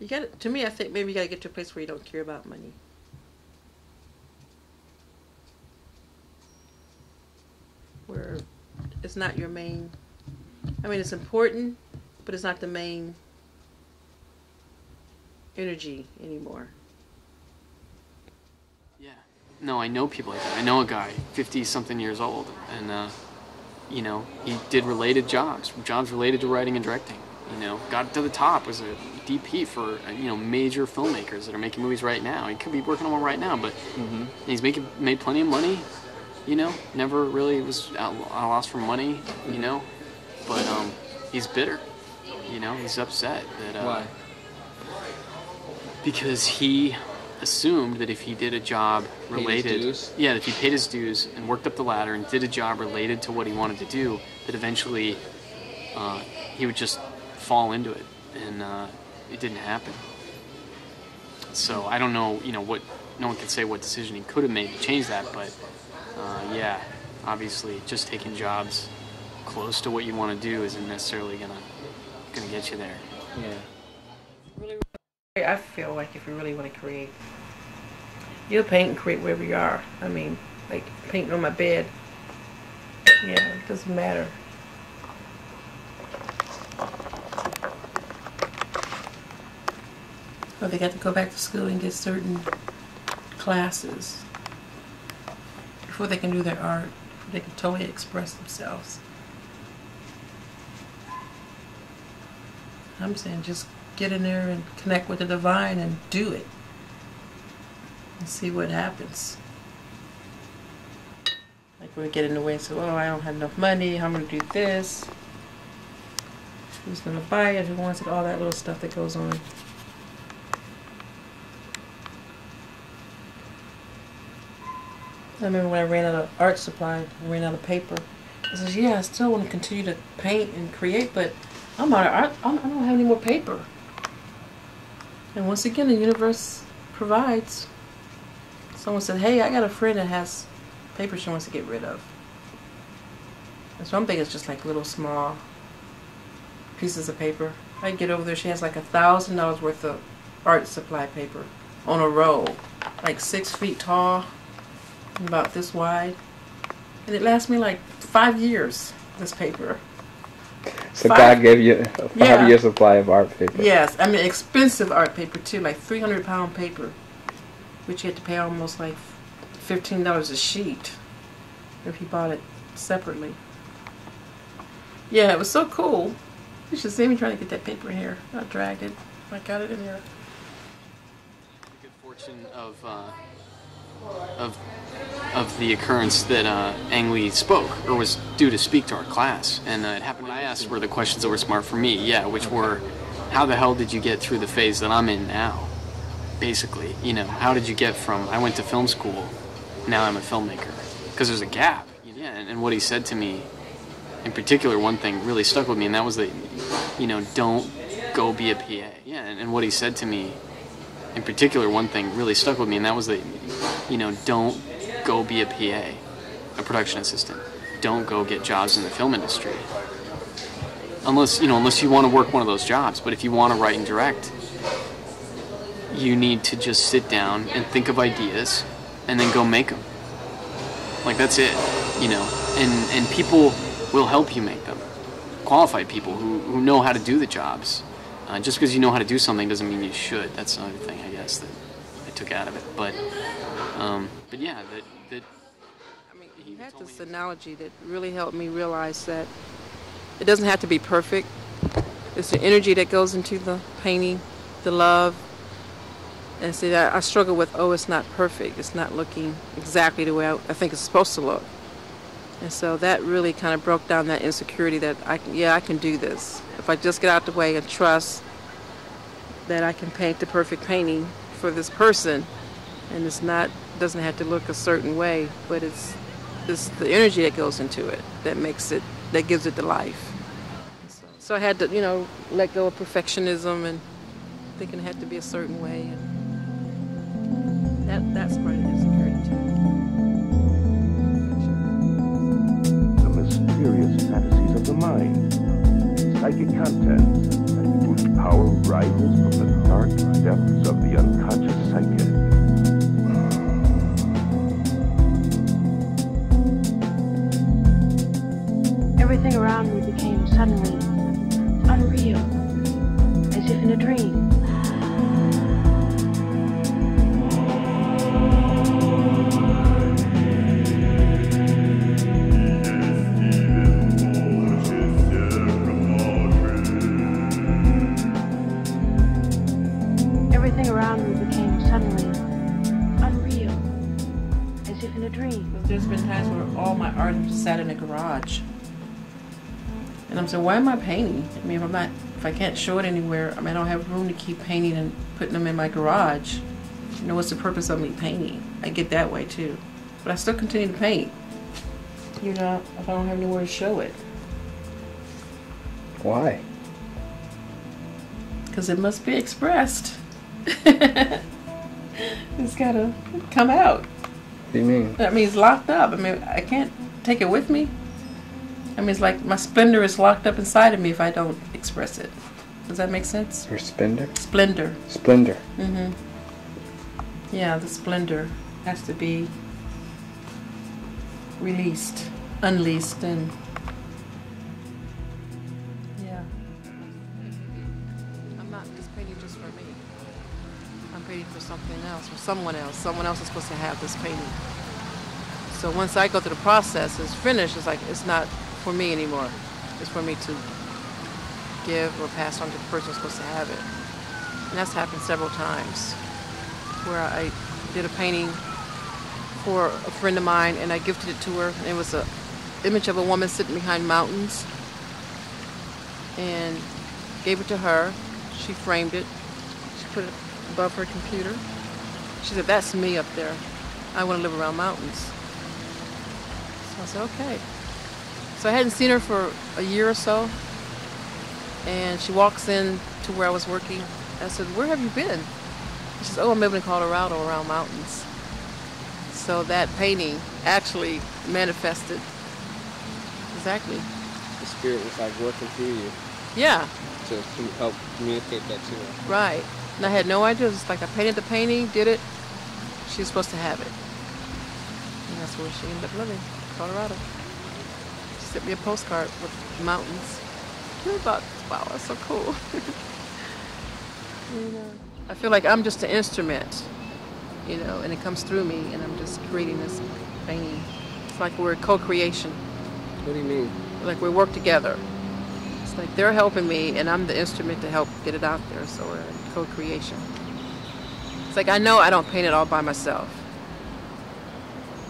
You gotta, to me, I think maybe you gotta get to a place where you don't care about money. Where it's not your main, I mean, it's important, but it's not the main energy anymore. Yeah. No, I know people like that. I know a guy, 50-something years old, and, you know, he did related jobs, jobs related to writing and directing, you know, got to the top, was a DP for, you know, major filmmakers that are making movies right now. He could be working on one right now, but he's made plenty of money. You know, never really was at a loss for money, you know, but he's bitter, you know, he's upset that, why? Because he assumed that if he did a job related, yeah, if he paid his dues and worked up the ladder and did a job related to what he wanted to do, that eventually he would just fall into it, and it didn't happen. So I don't know, you know, what, no one can say what decision he could have made to change that, but yeah, obviously, just taking jobs close to what you want to do isn't necessarily gonna get you there. Yeah. I feel like if you really want to create, you'll paint and create wherever you are. I mean, like painting on my bed. Yeah, it doesn't matter. Well, they got to go back to school and get certain classes before they can do their art, before they can totally express themselves. I'm saying just get in there and connect with the divine and do it and see what happens. Like we get in the way and say, oh, I don't have enough money, how am I gonna do this? Who's gonna buy it, who wants it, all that little stuff that goes on. I remember when I ran out of art supply, I ran out of paper. I said, yeah, I still want to continue to paint and create, but I'm out of art. I don't have any more paper. And once again, the universe provides. Someone said, hey, I got a friend that has paper she wants to get rid of. And so I'm thinking it's just like little small pieces of paper. I get over there, she has like $1,000 worth of art supply paper on a roll, like 6 feet tall, about this wide, and it lasts me like 5 years, this paper. So God gave you a 5 year supply of art paper. Yes, I mean expensive art paper too, like 300-pound paper, which you had to pay almost like $15 a sheet if you bought it separately. Yeah, it was so cool. You should see me trying to get that paper here. I dragged it. I got it in here. The good fortune of the occurrence that Ang Lee spoke, or was due to speak to our class, and it happened. I asked were the questions that were smart for me, yeah, which were, how the hell did you get through the phase that I'm in now? Basically, you know, how did you get from, I went to film school, now I'm a filmmaker? Because there's a gap. Yeah, and what he said to me, in particular, one thing really stuck with me, and that was that, you know, don't go be a PA. Yeah, and what he said to me, in particular, one thing really stuck with me, and that was that, you know, don't go be a PA, a production assistant. Don't go get jobs in the film industry. Unless, you know, unless you want to work one of those jobs. But if you want to write and direct, you need to just sit down and think of ideas and then go make them. Like, that's it, you know. And people will help you make them. Qualified people who know how to do the jobs. Just because you know how to do something doesn't mean you should. That's another thing, I guess, that I took out of it. But yeah, that I mean, he had this analogy that really helped me realize that it doesn't have to be perfect. It's the energy that goes into the painting, the love. And see, I struggle with, oh, it's not perfect. It's not looking exactly the way I think it's supposed to look. And so that really kind of broke down that insecurity that, I can do this. If I just get out the way and trust that I can paint the perfect painting for this person, and it's not, doesn't have to look a certain way, but it's the energy that goes into it that makes it, that gives it the life. So I had to, you know, let go of perfectionism and thinking it had to be a certain way. And that's part of insecurity too. The mysterious fantasies of the mind. Psychic content, whose power rises from the dark everything around me became suddenly unreal, as if in a dream. Everything around me became suddenly unreal, as if in a dream. There's been times where all my art sat in a garage, and I'm saying, why am I painting? I mean, if I can't show it anywhere, I mean, I don't have room to keep painting and putting them in my garage. You know, what's the purpose of me painting? I get that way too, but I still continue to paint. You know, if I don't have anywhere to show it. Why? Because it must be expressed. It's gotta come out. What do you mean? I mean, it's locked up. I mean, I can't take it with me. I mean, it's like my splendor is locked up inside of me if I don't express it. Does that make sense? Your splendor? Splendor. Splendor. Mm-hmm. Yeah, the splendor has to be released, unleashed, and yeah. I'm not just painting just for me. I'm painting for something else, for someone else. Someone else is supposed to have this painting. So once I go through the process, it's finished. It's like, it's not for me anymore. It's for me to give or pass on to the person who's supposed to have it. And that's happened several times, where I did a painting for a friend of mine, and I gifted it to her. And it was an image of a woman sitting behind mountains, and gave it to her. She framed it. She put it above her computer. She said, that's me up there. I want to live around mountains. So I said, okay. So I hadn't seen her for a year or so, and she walks in to where I was working. I said, where have you been? She says, oh, I'm living in Colorado around mountains. So that painting actually manifested. Exactly. The spirit was like working through you. Yeah. To help communicate that to her. Right. And I had no idea. It was like I painted the painting, did it. She was supposed to have it. And that's where she ended up living, Colorado. She sent me a postcard with mountains. And I thought, wow, that's so cool. You know, I feel like I'm just an instrument, you know, and it comes through me, and I'm just creating this painting. It's like we're co-creation. What do you mean? Like we work together. It's like they're helping me, and I'm the instrument to help get it out there, so we're co-creation. It's like I know I don't paint it all by myself.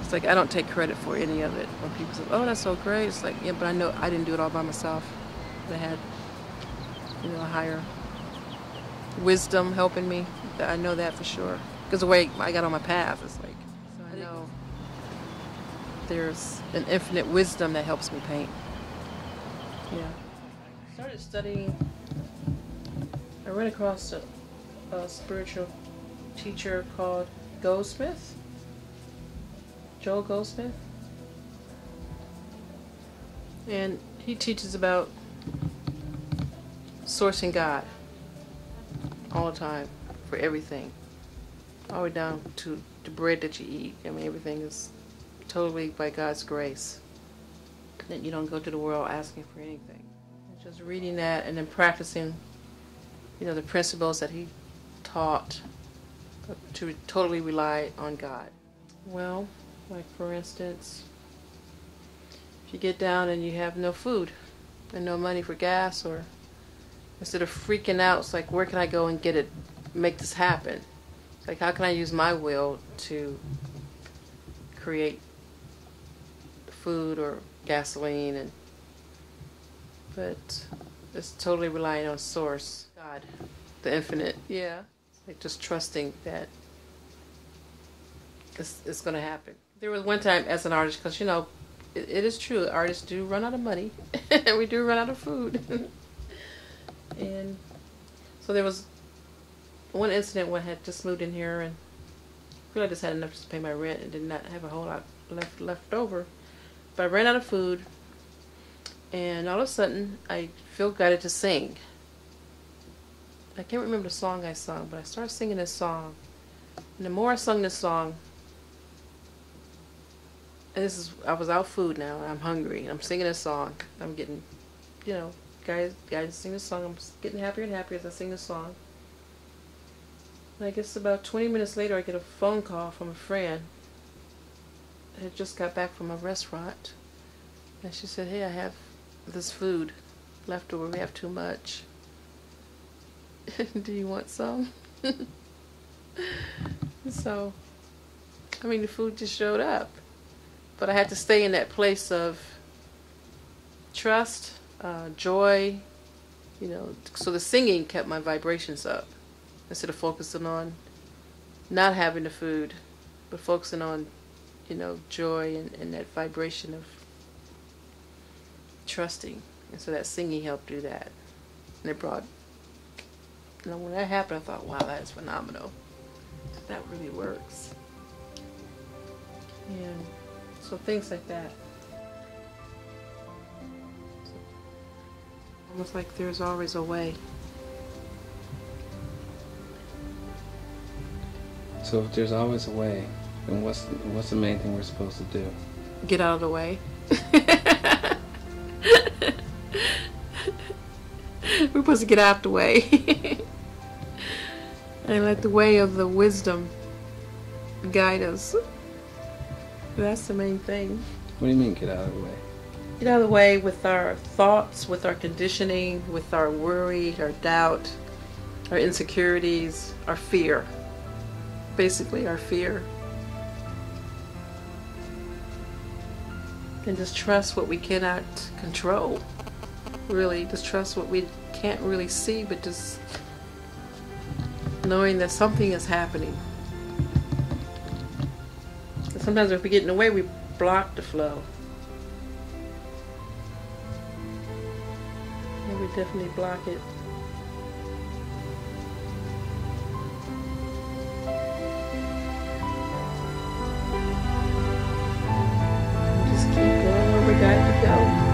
It's like I don't take credit for any of it. When people say, oh, that's so great, it's like, yeah, but I know I didn't do it all by myself. I had, you know, a higher wisdom helping me. I know that for sure. Because the way I got on my path, it's like, so I know there's an infinite wisdom that helps me paint. Yeah. I started studying. I ran across a spiritual teacher called Goldsmith, Joel Goldsmith, and he teaches about sourcing God all the time for everything, all the way down to the bread that you eat. I mean, everything is totally by God's grace, that you don't go to the world asking for anything. Just reading that and then practicing, you know, the principles that he taught, to totally rely on God. Well, like for instance, if you get down and you have no food and no money for gas, or instead of freaking out, it's like, where can I go and get it, make this happen? It's like, how can I use my will to create food or gasoline? And but it's totally relying on source, God, the infinite. Yeah. Like just trusting that it's going to happen. There was one time as an artist, because, you know, it is true, artists do run out of money, and we do run out of food. And so there was one incident when I had just moved in here, and really I just had enough to pay my rent and did not have a whole lot left over. But I ran out of food. And all of a sudden, I feel guided to sing. I can't remember the song I sung, but I started singing this song. And the more I sung this song, This is, I was out food now, and I'm hungry, and I'm singing a song. I'm getting, you know, guys sing this song. I'm getting happier and happier as I sing this song. And I guess about 20 minutes later, I get a phone call from a friend. I had just got back from a restaurant, and she said, "Hey, I have this food left over. We have too much. Do you want some?" So, I mean, the food just showed up. But I had to stay in that place of trust, joy, you know. So the singing kept my vibrations up instead of focusing on not having the food, but focusing on, you know, joy and that vibration of trusting. And so that singing helped do that. And it brought, you know, when that happened, I thought, wow, that is phenomenal. That really works. Yeah. So things like that. Almost like there's always a way. So if there's always a way, then what's the main thing we're supposed to do? Get out of the way. We're supposed to get out the way. And let the way of the wisdom guide us. That's the main thing. What do you mean, get out of the way? Get out of the way with our thoughts, with our conditioning, with our worry, our doubt, our insecurities, our fear. Basically, our fear. And just trust what we cannot control. Really, just trust what we can't really see, but just knowing that something is happening. Sometimes if we get in the way, we block the flow. And we definitely block it. Just keep going where we got to go.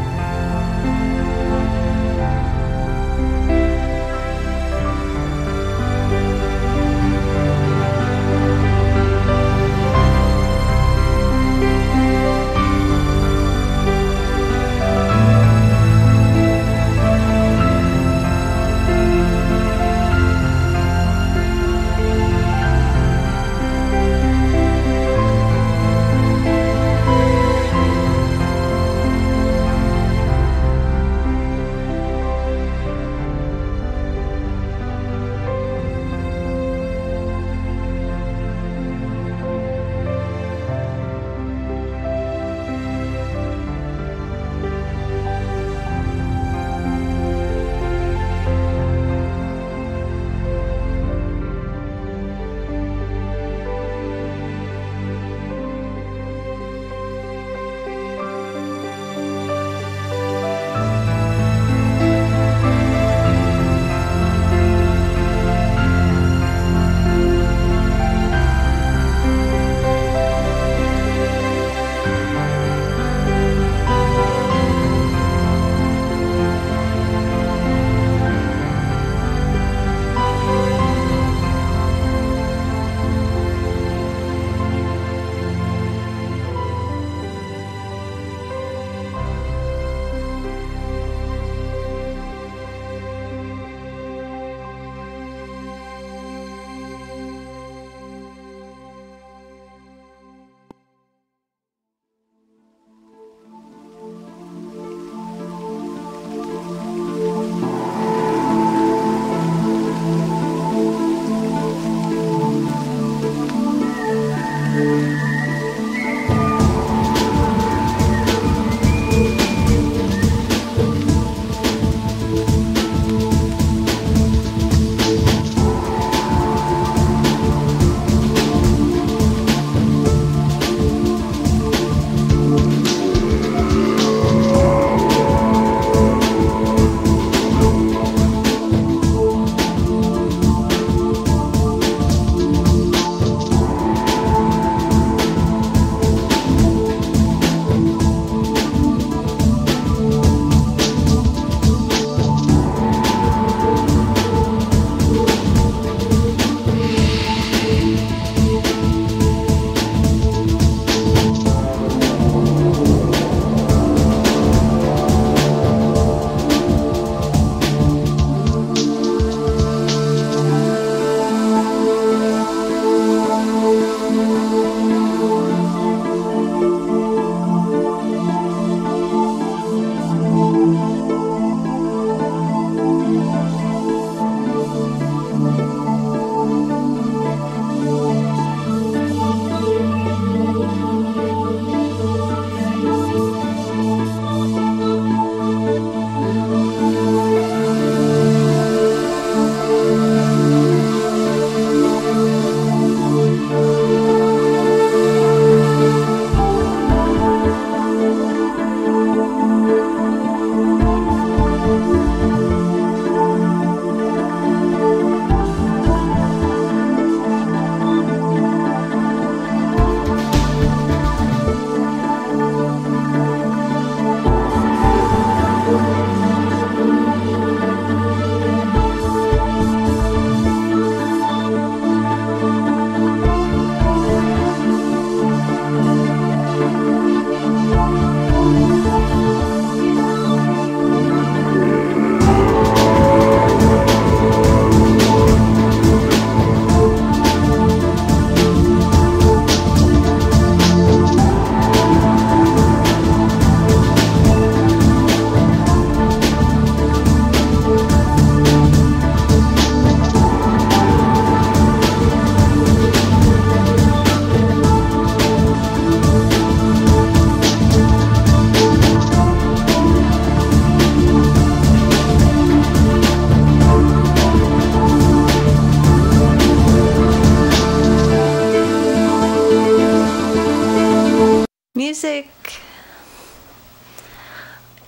Music,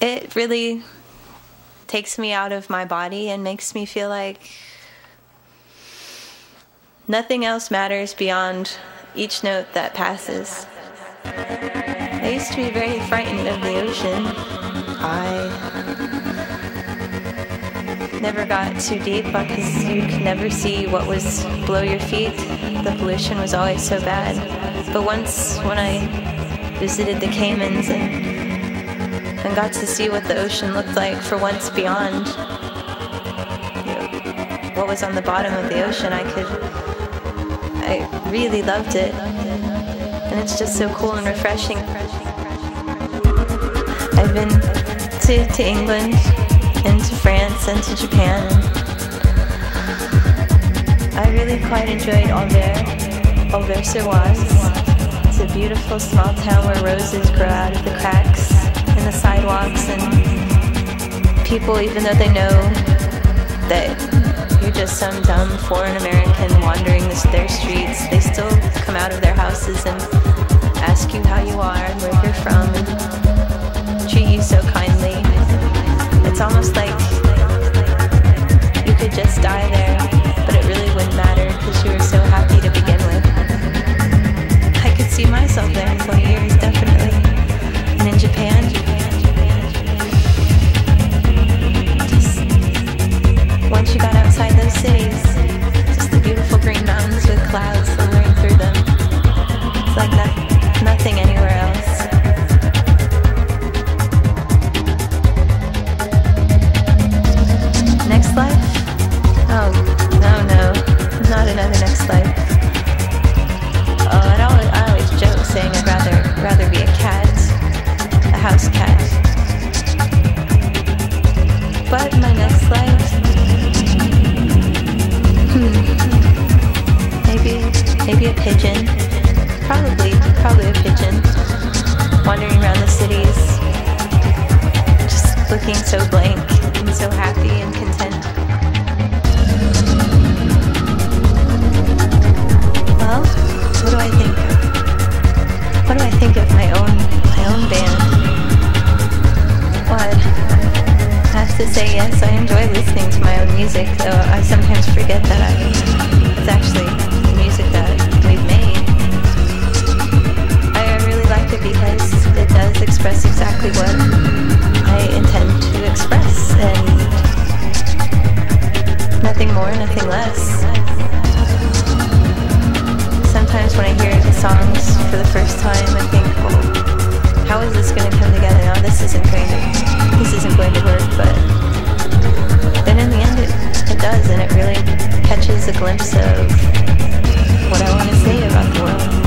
it really takes me out of my body and makes me feel like nothing else matters beyond each note that passes. I used to be very frightened of the ocean. I never got too deep because you could never see what was below your feet. The pollution was always so bad. But once, when I visited the Caymans and got to see what the ocean looked like for once beyond, you know, what was on the bottom of the ocean, I really loved it. And it's just so cool and refreshing. I've been to England and to France and to Japan. I really quite enjoyed Auvers-sur-Oise. It's a beautiful small town where roses grow out of the cracks in the sidewalks, and people, even though they know that you're just some dumb foreign American wandering their streets, they still come out of their houses and ask you how you are and where you're from and treat you so kindly. It's almost like you could just die there, but it really wouldn't matter because you were so happy to begin with. I could see myself there for years, definitely. And in Japan, just once you got outside those cities, just the beautiful green mountains with clouds simmering through them. It's like nothing anywhere else. Next life? Oh, no, not another next life. Oh, and I always joke saying I'd rather be a cat, a house cat. But my next life? Maybe a pigeon. Probably a pigeon. Wandering around the cities, just looking so blank and so happy and content. Well, what do I think of? What do I think of my own band? What? I have to say yes, I enjoy listening to my own music, though I sometimes forget that it's actually music that we've made. I really like it because it does express exactly what I intend to express, and nothing more, nothing less. Sometimes when I hear the songs for the first time, I think, oh, how is this going to come together? No, this isn't going to work, but then in the end it does, and it really catches a glimpse of what I want to say about the world.